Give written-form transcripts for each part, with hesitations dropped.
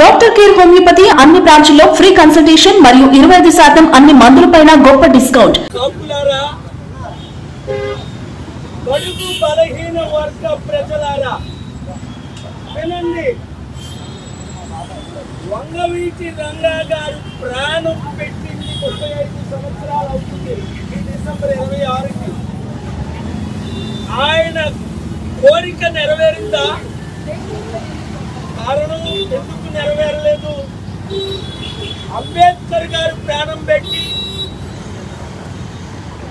Doctor care homeopathy అన్ని బ్రాంచ్ల్లో free consultation మరియు 25% అన్ని మందులపైన గొప్ప డిస్కౌంట్. వంగవీటి రంగా గారు ప్రాణం పెట్టింది 35 సంవత్సరాలు అవుతుంది ఈ డిసెంబర్ 26కి. ఆయన కోరిక నెరవేరిందా? కారణం ఎందుకు నెరవేరలేదు? అంబేద్కర్ గారు ప్రాణం పెట్టి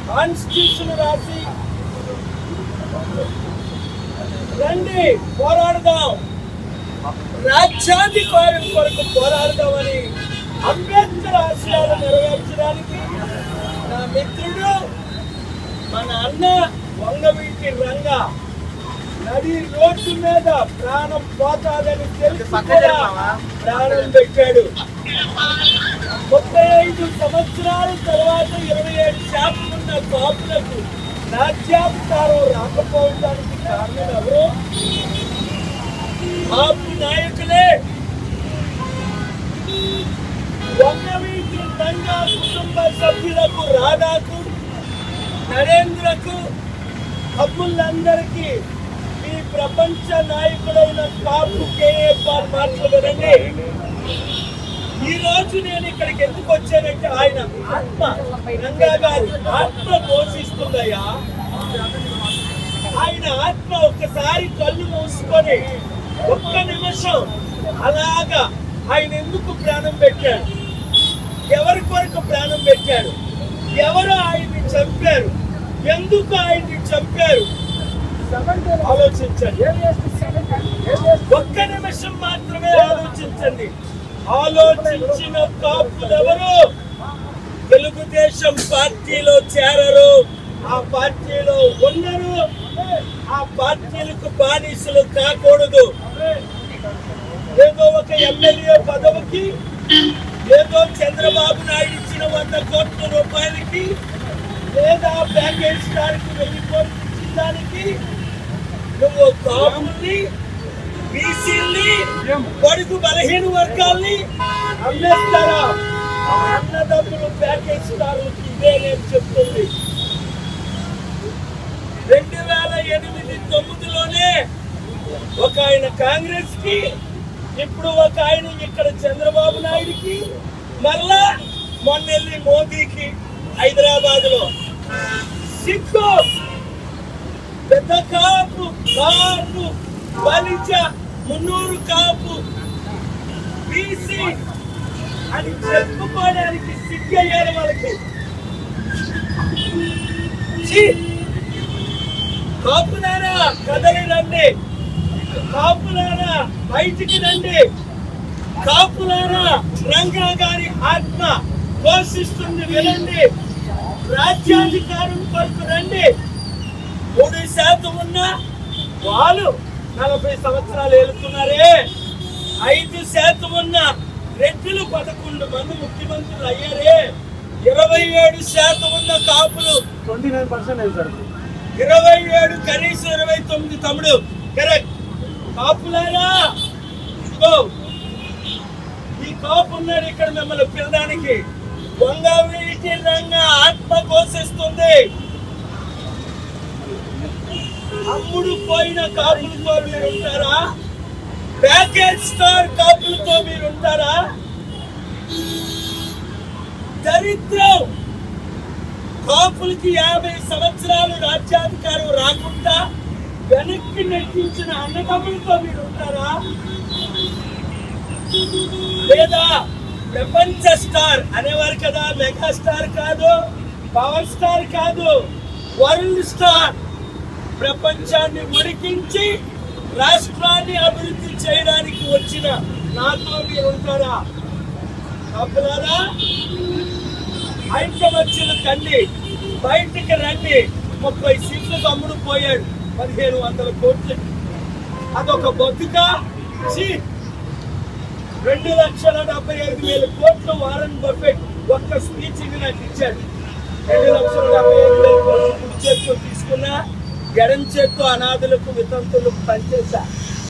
కాన్స్టిట్యూషన్ రాసి రండి పోరాడదాం, రాజ్యాధికారం కొరకు పోరాడదామని అంబేద్కర్ ఆశయాలు నెరవేర్చడానికి నా మిత్రుడు మన అన్న వంగవీటి రంగ నది రోడ్డు మీద ప్రాణం పోతాదని ప్రాణం పెట్టాడు. 35 సంవత్సరాల తర్వాత 27 శాతం ఉన్న కాపులకు రాజ్యాధికారం రాకపోవడానికి కారణం ఎవరు? కాపు నాయకులే. వంగవీటి రంగా కుటుంబ సభ్యులకు, రాధాకు, నరేంద్రకు, కబులందరికీ ఈ ప్రపంచ నాయకుడైన కాపు కేఏపాల్ మాటలు వినండి. ఈరోజు నేను ఇక్కడికి ఎందుకు వచ్చానంటే ఆయన ఆత్మ, రంగా గారి ఆత్మ పోషిస్తుందయ్యా. ఆయన ఆత్మ ఒక్కసారి కళ్ళు మూసుకొని ఒక్క నిమిషం అలాగా ఆయన ఎందుకు ప్రాణం పెట్టాడు, ఎవరి కొరకు ప్రాణం పెట్టాడు, ఎవరు ఆయన్ని చంపారు, ఎందుకు ఆయన్ని చంపారు ఆలోచించండి. ఒక్క నిమిషం మాత్రమే ఆలోచించండి. ఆలోచించిన కాపులెవరు తెలుగుదేశం పార్టీలో చేరరు, ఆ పార్టీలో ఉండరు, ఆ పార్టీలకు బానిసలు కాకూడదు. ఏదో ఒక ఎమ్మెల్యే పదవికి, ఏదో చంద్రబాబు నాయుడు ఇచ్చిన 100 కోట్ల రూపాయలకి, లేదా ప్యాకేజ్ దానికి 1000 కోట్లు ఇచ్చిన దానికి నువ్వు కాపుల్ని, బీసీల్ని, బడుగు బలహీన వర్గాల్ని అమ్మేస్తారా? అన్నదమ్ములు ప్యాకేజ్ దారులకి ఇదే నేను చెప్తుంది. 2008-9లోనే ఒక ఆయన కాంగ్రెస్ కి, ఇప్పుడు ఒక ఆయన ఇక్కడ చంద్రబాబు నాయుడుకి, మళ్ళా మొన్నెల్లి మోదీకి హైదరాబాద్ లో. సిక్కు పెద్ద కాపు, కాపు బలిజ, మున్నూరు కాపు, బీసీ అని చెప్పుకోవడానికి సిగ్గు అయ్యారు వాళ్ళకి. కాపులారా కదలి రండి, కాపులారా బయటికి రండి, కాపులారా రంగా గారి ఆత్మ పోషిస్తుంది వినండి, రాజ్యాధికారం కొరకు రండి. 3% ఉన్న వాళ్ళు 40 సంవత్సరాలు ఏలుతున్నారే, 5% ఉన్న రెడ్లు 11 మంది ముఖ్యమంత్రులు అయ్యారే, 27% ఉన్న కాపులు 27 కనీసం 29 తమ్ముడు కరెక్ట్. కాపులారా ఈ కాపు ఉన్నాడు ఇక్కడ మిమ్మల్ని పిల్లడానికి. వంగవీటి రంగా ఆత్మ పోషిస్తుంది. అమ్ముడు పోయిన కాపులతో మీరు ఉంటారా? ప్యాకేజ్ స్టార్ కాపులతో మీరు ఉంటారా? దరిద్రం. కాపులకి 50 సంవత్సరాలు రాజ్యాధికారం రాకుండా వెనక్కి నెట్టించిన అన్నదమ్ములతో మీరు ఉంటారా? లేదా ప్రపంచ స్టార్ అనేవారు కదా, మెగా స్టార్ కాదు, పవర్ స్టార్ కాదు, వరల్డ్ స్టార్. ప్రపంచాన్ని ఉడికించి రాష్ట్రాన్ని అభివృద్ధి చేయడానికి వచ్చిన నాతో మీరు ఉంటారా? కాపులారా ఐక్యమత్యులు కండి, బయటికి రండి. 30 సీట్లు తమ్ముడు పోయాడు 1500 కోట్లు. అదొక బతుకా? 2,75,000 కోట్లు వారన్ బఫెట్ ఒక్క స్పీచ్ నాకు ఇచ్చాడు. 2,75,000 కోట్లు కుడి చేతితో తీసుకున్నా, ఎడం చేతితో అనాథులకు వితంతులకు పనిచేశా.